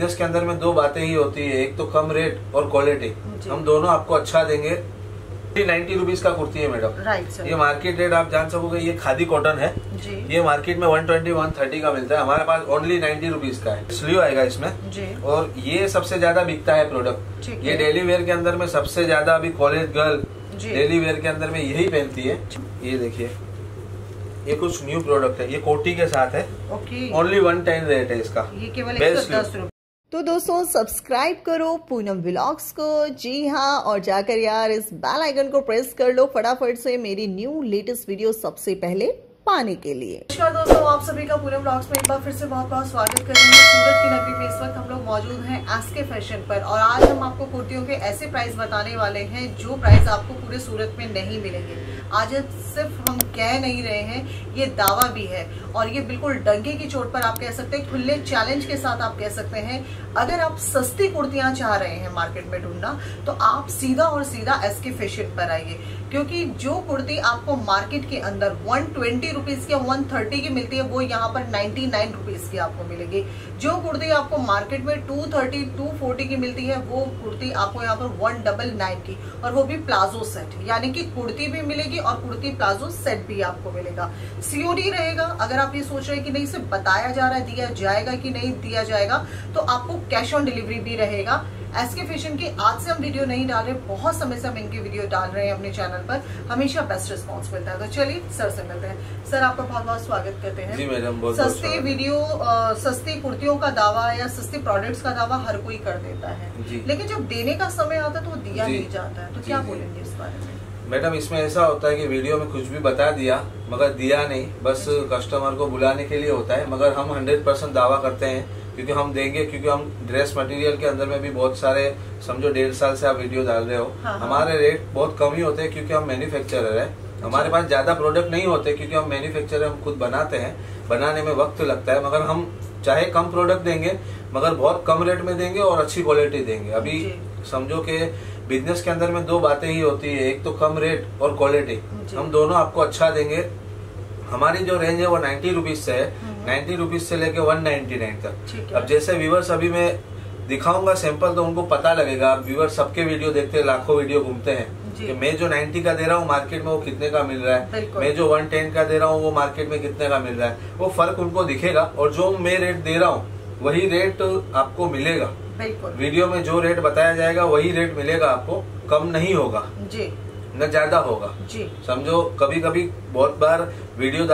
जिसके अंदर में दो बातें ही होती है, एक तो कम रेट और क्वालिटी, हम दोनों आपको अच्छा देंगे। 90 रुपीज का कुर्ती है मैडम, राइट सर। ये मार्केट रेट आप जान सकोगे, ये खादी कॉटन है जी। ये मार्केट में 120-130 का मिलता है, हमारे पास ओनली 90 रुपीज का है। स्लीव आएगा इसमें जी। और ये सबसे ज्यादा बिकता है प्रोडक्ट, ये डेली वेयर के अंदर में सबसे ज्यादा अभी कॉलेज गर्ल डेली वेयर के अंदर में यही पहनती है। ये देखिए, ये कुछ न्यू प्रोडक्ट है, ये कोटी के साथ है, ओनली 110 रेट है इसका, ये केवल 110 रुपए। तो दोस्तों सब्सक्राइब करो पूनम व्लॉग्स को, जी हाँ, और जाकर यार इस बेल आइकन को प्रेस कर लो फटाफट से मेरी न्यू लेटेस्ट वीडियो सबसे पहले पाने के लिए। नमस्कार दोस्तों, आप सभी का पूनम व्लॉग्स में एक बार फिर से बहुत बहुत स्वागत करेंगे। सूरत की नगरी में इस वक्त हम लोग मौजूद हैं एसके फैशन पर, और आज हम आपको कुर्तियों के ऐसे प्राइस बताने वाले हैं जो प्राइस आपको पूरे सूरत में नहीं मिलेंगे। आज सिर्फ हम कह नहीं रहे हैं, ये दावा भी है, और ये बिल्कुल डंके की चोट पर आप कह सकते हैं, खुले चैलेंज के साथ आप कह सकते हैं। अगर आप सस्ती कुर्तियाँ चाह रहे हैं मार्केट में ढूंढना, तो आप सीधा और सीधा एसके फैशन पर आइए, क्योंकि जो कुर्ती आपको मार्केट के अंदर 120 रुपीज की या 130 की मिलती है, वो यहाँ पर 99 रुपीज की आपको मिलेगी। जो कुर्ती आपको मार्केट में 230-240 की मिलती है, वो कुर्ती आपको यहाँ पर 199 की, और वो भी प्लाजो सेट, यानी कि कुर्ती भी मिलेगी और कुर्ती प्लाजो सेट भी आपको मिलेगा। सीओडी रहेगा। अगर आप ये सोच रहे हैं कि नहीं सिर्फ बताया जा रहा है, दिया जाएगा कि नहीं दिया जाएगा, तो आपको कैश ऑन डिलीवरी भी रहेगा। एसके फैशन की आज से हम वीडियो नहीं डाल रहे, बहुत समय से हम इनकी वीडियो डाल रहे हैं अपने चैनल पर, हमेशा बेस्ट रिस्पांस मिलता है। तो चलिए सर से मिलते हैं। सर आपका बहुत बहुत स्वागत करते हैं जी मैडम। सस्ती वीडियो, सस्ती कुर्तियों का दावा या सस्ती प्रोडक्ट्स का दावा हर कोई कर देता है, लेकिन जब देने का समय आता है तो वो दिया नहीं जाता है। तो क्या बोलेंगे इस बारे में मैडम? इसमें ऐसा होता है कि वीडियो में कुछ भी बता दिया मगर दिया नहीं, बस कस्टमर को बुलाने के लिए होता है। मगर हम 100% दावा करते हैं, क्योंकि हम देंगे, क्योंकि हम ड्रेस मटेरियल के अंदर में भी बहुत सारे, समझो 1.5 साल से आप वीडियो डाल रहे हो, हमारे रेट बहुत कम ही होते हैं, क्योंकि हम मैन्युफैक्चरर हैं, हमारे पास ज्यादा प्रोडक्ट नहीं होते, क्योंकि हम मैन्युफैक्चरर, हम खुद बनाते हैं, बनाने में वक्त लगता है। मगर हम चाहे कम प्रोडक्ट देंगे, मगर बहुत कम रेट में देंगे और अच्छी क्वालिटी देंगे। अभी समझो कि बिजनेस के अंदर में दो बातें ही होती है, एक तो कम रेट और क्वालिटी, हम दोनों आपको अच्छा देंगे। हमारी जो रेंज है वो 90 रुपीज से है, 90 रुपीज से लेके 199 तक। अब जैसे व्यूवर्स, अभी मैं दिखाऊंगा सैंपल तो उनको पता लगेगा। अब व्यूवर्स सबके वीडियो देखते हैं, लाखों वीडियो घूमते हैं कि मैं जो 90 का दे रहा हूँ मार्केट में वो कितने का मिल रहा है, मैं जो 110 का दे रहा हूँ वो मार्केट में कितने का मिल रहा है, वो फर्क उनको दिखेगा। और जो मैं रेट दे रहा हूँ वही रेट आपको मिलेगा, वीडियो में जो रेट बताया जाएगा वही रेट मिलेगा आपको, कम नहीं होगा न ज्यादा होगा जी। समझो कभी कभी बहुत बार वीडियो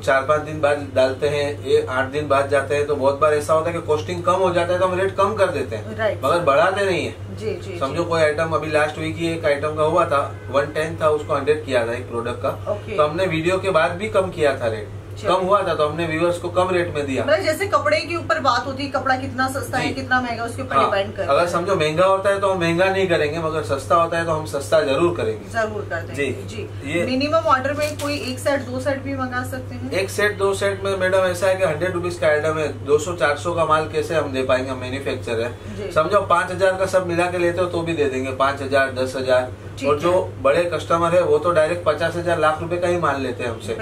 4-5 दिन बाद डालते हैं, 8 दिन बाद जाते हैं, तो बहुत बार ऐसा होता है कि कॉस्टिंग कम हो जाता है, तो हम रेट कम कर देते हैं, मगर बढ़ाते नहीं है जी, जी, समझो जी। कोई आइटम, अभी लास्ट वीक ही एक आइटम का हुआ था, 110 था, उसको 100 किया था एक प्रोडक्ट का, तो हमने वीडियो के बाद भी कम किया था, रेट कम हुआ था, तो हमने व्यूअर्स को कम रेट में दिया। जैसे कपड़े के ऊपर बात होती है, कपड़ा कितना सस्ता है कितना महंगा, उसके ऊपर डिपेंड करता है। अगर समझो महंगा होता है तो हम महंगा नहीं करेंगे, मगर सस्ता होता है तो हम सस्ता जरूर करेंगे, जरूर कर देंगे जी। ये मिनिमम ऑर्डर में कोई 1 सेट 2 सेट भी मंगा सकते हैं। 1 सेट 2 सेट में मैडम ऐसा है कि 100 रुपीज का आइटम है, 200-400 का माल कैसे हम दे पाएंगे, मैन्युफैक्चर है। समझो 5,000 का सब मिला के लेते हो तो भी दे देंगे, 5,000-10,000। और जो बड़े कस्टमर है वो तो डायरेक्ट 50,000-1,00,000 रुपए का ही मान लेते हैं हमसे,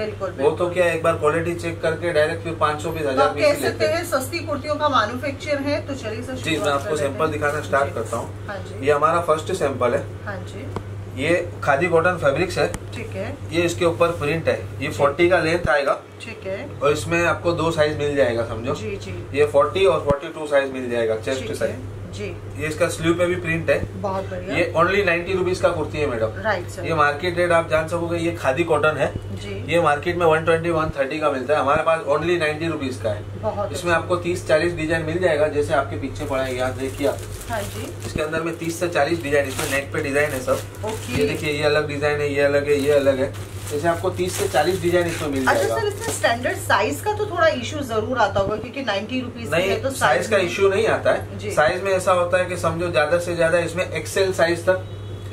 वो तो क्या एक बार क्वालिटी चेक करके डायरेक्ट फिर 500-1,000 कह सकते हैं। सस्ती कुर्तियों का मैन्युफैक्चर है। तो चलिए सर जी, मैं आपको सैंपल दिखाना स्टार्ट करता हूँ। ये हमारा फर्स्ट सैंपल है। ये खादी कॉटन फैब्रिक्स है, ठीक है। ये इसके ऊपर प्रिंट है, ये 40 का लेंथ आएगा, ठीक है। और इसमें आपको 2 साइज मिल जाएगा, समझो ये 40 और 42 साइज मिल जाएगा, चेस्ट साइज जी। ये इसका स्लीव पे भी प्रिंट है, बहुत बढ़िया। ये ओनली 90 रुपीज का कुर्ती है मैडम, राइट सर। ये मार्केट रेट आप जान सकोगे, ये खादी कॉटन है जी। ये मार्केट में 120-130 का मिलता है, हमारे पास ओनली 90 रुपीज का है। इसमें आपको 30-40 डिजाइन मिल जाएगा, जैसे आपके पीछे पड़ा है, याद देखिए आप। इसके अंदर में 30 से 40 डिजाइन, इसमें नेट पे डिजाइन है सब। ये देखिए, ये अलग डिजाइन है, ये अलग है, ये अलग है, जैसे आपको 30 से 40 डिजाइन इसमें मिल जाएगा। अच्छा सर, इसमें स्टैंडर्ड साइज का तो थोड़ा इशू जरूर आता होगा, क्योंकि 90 रुपीज है तो साइज का इशू नहीं आता है। साइज में ऐसा होता है कि समझो ज्यादा से ज्यादा इसमें एक्सेल साइज तक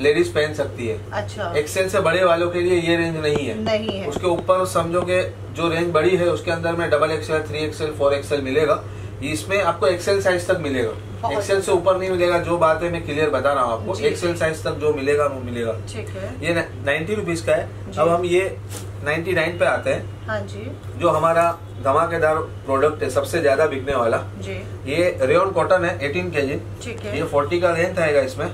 लेडीज पहन सकती है। अच्छा, एक्सेल से बड़े वालों के लिए ये रेंज नहीं है। उसके ऊपर समझो कि जो रेंज बड़ी है उसके अंदर में डबल एक्सेल, 3XL, 4XL मिलेगा। इसमें आपको एक्सेल साइज तक मिलेगा, एक्सेल से ऊपर नहीं मिलेगा। जो बात है मैं क्लियर बता रहा हूँ आपको, एक्सेल साइज तक जो मिलेगा वो मिलेगा। ठीक है, ये 90 रुपीज का है। अब हम ये 99 पे आते हैं। हाँ जी, जो हमारा धमाकेदार प्रोडक्ट है, सबसे ज्यादा बिकने वाला जी। ये रेयन कॉटन है 18 kg। ये 40 का लेंथ आएगा इसमें,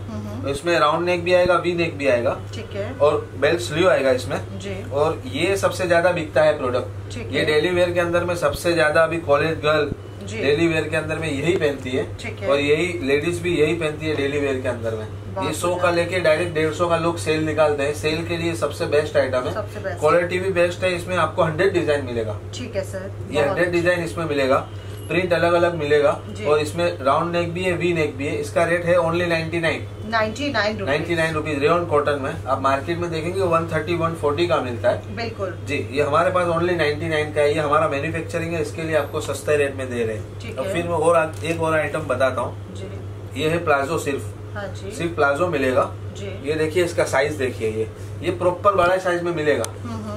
इसमें राउंड नेक भी आएगा, वी नेक भी आएगा, ठीक है, और बेल्ट स्लीव आएगा इसमें जी। और ये सबसे ज्यादा बिकता है प्रोडक्ट। ये डेली वेयर के अंदर में सबसे ज्यादा अभी कॉलेज गर्ल डेली वेयर के अंदर में यही पहनती है, और यही लेडीज भी यही पहनती है डेली वेयर के अंदर में। ये 100 का लेके डायरेक्ट 150 का लोग सेल निकालते हैं। सेल के लिए सबसे बेस्ट आइटम है, क्वालिटी भी बेस्ट है। इसमें आपको 100 डिजाइन मिलेगा। ठीक है सर, ये 100 डिजाइन इसमें मिलेगा, प्रिंट अलग अलग मिलेगा, और इसमें राउंड नेक भी है, वी नेक भी है। इसका रेट है ओनली 99 रुपीज रेयन कॉटन में। आप मार्केट में देखेंगे 130-140 का मिलता है। बिल्कुल जी, ये हमारे पास ओनली 99 का है। ये हमारा मैन्युफैक्चरिंग है, इसके लिए आपको सस्ते रेट में दे रहे हैं। और फिर मैं एक और आइटम बताता हूँ। ये है प्लाजो, सिर्फ प्लाजो मिलेगा। ये देखिए इसका साइज देखिए, ये प्रॉपर बड़ा साइज में मिलेगा।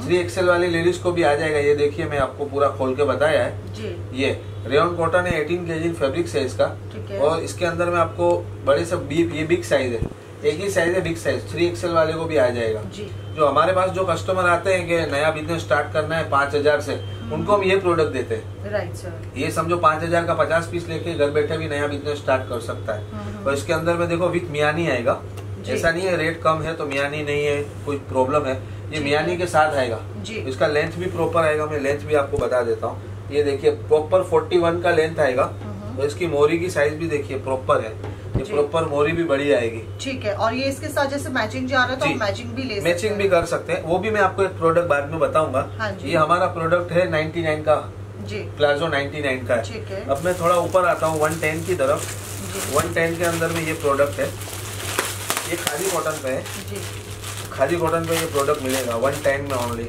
3XL वाली लेडीज को भी आ जाएगा। ये देखिए मैं आपको पूरा खोल के बताया है। ये रेयन कॉटन है, 18 kg फैब्रिक है इसका। और इसके अंदर में आपको बड़े से ये बिग साइज है, एक ही साइज है बिग साइज। 3XL वाले को भी आ जाएगा। जो हमारे पास जो कस्टमर आते हैं कि नया बिजनेस स्टार्ट करना है 5000 से, उनको हम ये प्रोडक्ट देते हैं। राइट सर, ये समझो 5000 का 50 पीस लेके घर बैठे भी नया बिजनेस स्टार्ट कर सकता है। और इसके अंदर में देखो विथ मियानी आएगा। ऐसा नहीं है रेट कम है तो मियानी नहीं है, कोई प्रॉब्लम है। ये मियानी के साथ आएगा। इसका लेंथ भी प्रॉपर आएगा, मैं लेंथ भी आपको बता देता हूँ। ये देखिए प्रॉपर 41 का लेंथ आएगा। और इसकी मोरी की साइज भी देखिए प्रॉपर है, ये प्रॉपर मोरी भी बड़ी आएगी। ठीक है, और ये इसके साथ जैसे मैचिंग जा रहा है तो आप मैचिंग भी कर सकते हैं। वो भी मैं आपको एक प्रोडक्ट बाद में बताऊंगा। ये हमारा प्रोडक्ट है 99 का जी, प्लाजो 99 का है। अब मैं थोड़ा ऊपर आता हूँ 110 की तरफ। 110 के अंदर में ये प्रोडक्ट है, ये खादी कॉटन पे है। खादी कॉटन पे ये प्रोडक्ट मिलेगा 110 में ओनली।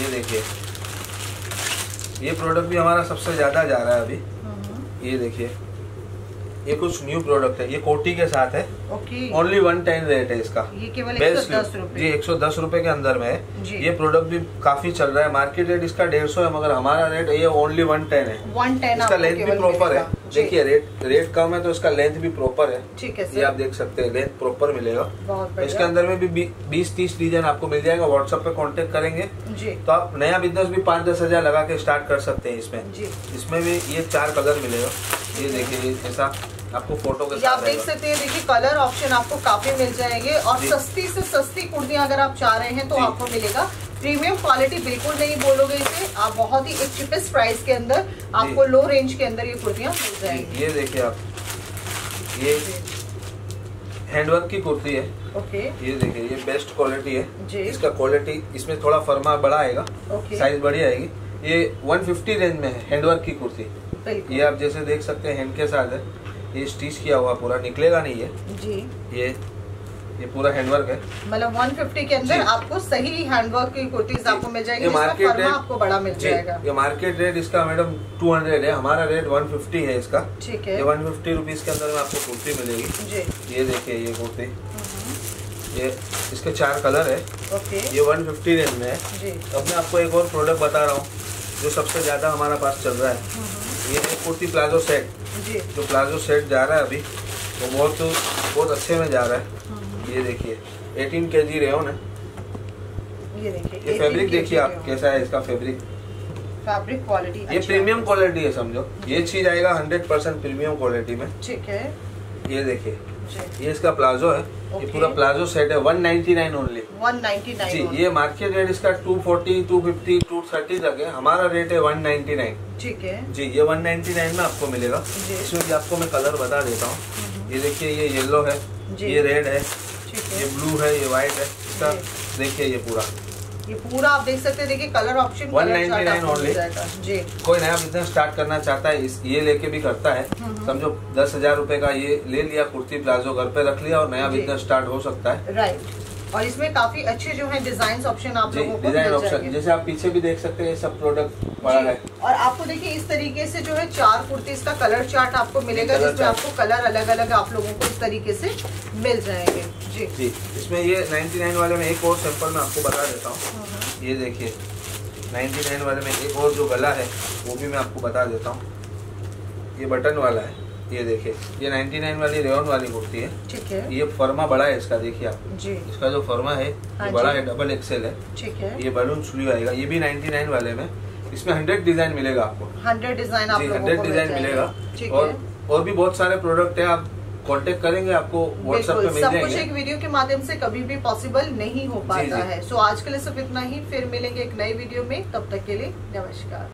ये देखिए, ये प्रोडक्ट भी हमारा सबसे ज्यादा जा रहा है अभी। ये देखिए, ये कुछ न्यू प्रोडक्ट है। ये कोटी के साथ है, ओनली 110 रेट है इसका। ये केवल 110 रुपए, ये 110 रुपए के अंदर में है। ये प्रोडक्ट भी काफी चल रहा है। मार्केट रेट इसका 150 है, मगर हमारा रेट ये ओनली 110 है। 110 इसका लेंथ भी प्रॉपर है। देखिए रेट कम है तो इसका लेंथ भी प्रॉपर है। ठीक है, ये आप देख सकते हैं, लेंथ प्रॉपर मिलेगा। इसके अंदर में भी 20-30 डिजाइन आपको मिल जाएगा। व्हाट्सएप पे कॉन्टेक्ट करेंगे तो आप नया बिजनेस भी 5-10 हजार लगा के स्टार्ट कर सकते हैं। इसमें भी ये 4 कलर मिलेगा। ये देखिए ऐसा आपको फोटो के साथ आप देख सकते हैं। देखिए कलर ऑप्शन आपको काफी मिल जाएंगे। और सस्ती से सस्ती कुर्तियां अगर आप चाह रहे हैं तो आपको मिलेगा। प्रीमियम क्वालिटी बिल्कुल नहीं बोलोगे इसे आप, बहुत ही एक चिपेस्ट प्राइस के अंदर आपको लो रेंज के अंदर ये कुर्तियां मिल जाएंगी। ये देखिए आप, ये हैंडवर्क की कुर्ती है। ओके, ये देखिए ये बेस्ट क्वालिटी है। इसका क्वालिटी इसमें थोड़ा फर्मा बड़ा आएगा, साइज बड़ी आएगी। ये 150 रेंज में है हैंडवर्क की कुर्ती। ये आप जैसे देख सकते हैं हैंड के साथ है। ये स्टिच किया हुआ पूरा, निकलेगा नहीं है जी। ये पूरा हैंडवर्क है। मतलब 150 के अंदर आपको सही हैंडवर्क की कुर्तीज आपको मिल जाएगी। मार्केट रेट आपको बड़ा मिल जाएगा। ये मार्केट रेट इसका मैडम 200 है, हमारा रेट 150 है इसका। ठीक है, 150 रुपीज के अंदर में आपको कुर्ती मिलेगी जी। ये देखिए ये कुर्ती, ये इसके 4 कलर है। ओके, ये 150 रेंज में है। अब मैं आपको एक और प्रोडक्ट बता रहा हूँ जो सबसे ज्यादा हमारा पास चल रहा है। ये है कुर्ती प्लाजो सेट। जो प्लाजो सेट जा रहा है अभी वो बहुत अच्छे में जा रहा है। ये देखिए 18 kg रेयन है। ये देखिए ये फैब्रिक देखिए आप कैसा है, इसका फैब्रिक क्वालिटी ये प्रीमियम क्वालिटी है। समझो ये चीज आएगा 100% प्रीमियम क्वालिटी में। ठीक है, ये देखिए ये इसका प्लाजो है। ये पूरा प्लाजो सेट है 199 ओनली। 199 जी। ये मार्केट रेट इसका 240, 250, 230 तक है। हमारा रेट है 199। ठीक है जी, ये 199 में आपको मिलेगा। इसमें भी आपको मैं कलर बता देता हूँ। ये देखिए ये येलो है, ये रेड है, ये ब्लू है, ये व्हाइट है। इसका देखिए ये पूरा आप देख सकते हैं। देखिए कलर ऑप्शन 199 ओनली जी। कोई नया बिजनेस स्टार्ट करना चाहता है ये लेके भी करता है। समझो 10,000 रुपए का ये ले लिया कुर्ती प्लाजो, घर पे रख लिया और नया बिजनेस स्टार्ट हो सकता है। राइट, और इसमें काफी अच्छे जो है डिजाइन ऑप्शन आप लोगों को डिजाइन ऑप्शन जैसे आप पीछे भी देख सकते हैं। सब प्रोडक्ट पड़ा है और आपको देखिए इस तरीके से जो है 4 कुर्ती का कलर चार्ट आपको मिलेगा, जिसमें आपको कलर अलग अलग आप लोगों को इस तरीके से मिल जाएंगे जी। इसमें ये 99 वाले में एक और सैंपल मैं आपको बता देता हूँ। ये देखिए 99 वाले में एक और जो गला है वो भी मैं आपको बता देता हूँ। ये बटन वाला है, ये देखिए, ये 99 वाली रेयन वाली कुर्ती है, ठीक है। ये फर्मा बड़ा है इसका, देखिए आप जी। इसका जो फर्मा है ये बड़ा है, डबल एक्सेल है, ठीक है। ये बलून स्लीव आएगा, ये भी 99 वाले में। इसमें 100 डिजाइन मिलेगा आपको, 100 डिजाइन आप 100 डिजाइन मिलेगा। और भी बहुत सारे प्रोडक्ट है, आप कांटेक्ट करेंगे, आपको व्हाट्सएप पे मिल जाएंगे। सब कुछ एक वीडियो के माध्यम से कभी भी पॉसिबल नहीं हो पाता है। सो आज के लिए सिर्फ इतना ही, फिर मिलेंगे एक नई वीडियो में, तब तक के लिए नमस्कार।